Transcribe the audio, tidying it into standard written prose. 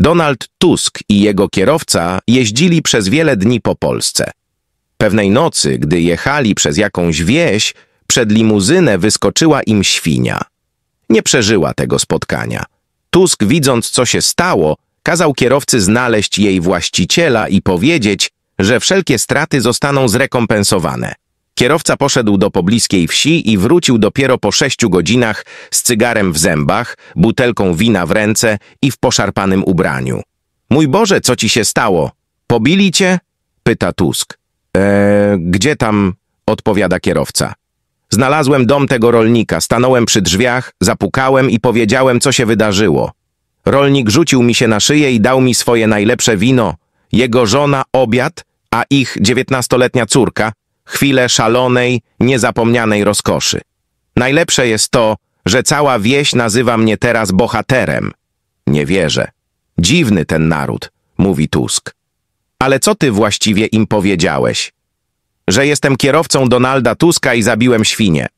Donald Tusk i jego kierowca jeździli przez wiele dni po Polsce. Pewnej nocy, gdy jechali przez jakąś wieś, przed limuzynę wyskoczyła im świnia. Nie przeżyła tego spotkania. Tusk, widząc, co się stało, kazał kierowcy znaleźć jej właściciela i powiedzieć, że wszelkie straty zostaną zrekompensowane. Kierowca poszedł do pobliskiej wsi i wrócił dopiero po 6 godzinach z cygarem w zębach, butelką wina w ręce i w poszarpanym ubraniu. Mój Boże, co ci się stało? Pobili cię? Pyta Tusk. Gdzie tam? Odpowiada kierowca. Znalazłem dom tego rolnika, stanąłem przy drzwiach, zapukałem i powiedziałem, co się wydarzyło. Rolnik rzucił mi się na szyję i dał mi swoje najlepsze wino, jego żona obiad, a ich 19-letnia córka chwilę szalonej, niezapomnianej rozkoszy. Najlepsze jest to, że cała wieś nazywa mnie teraz bohaterem. Nie wierzę. Dziwny ten naród, mówi Tusk. Ale co ty właściwie im powiedziałeś? Że jestem kierowcą Donalda Tuska i zabiłem świnię.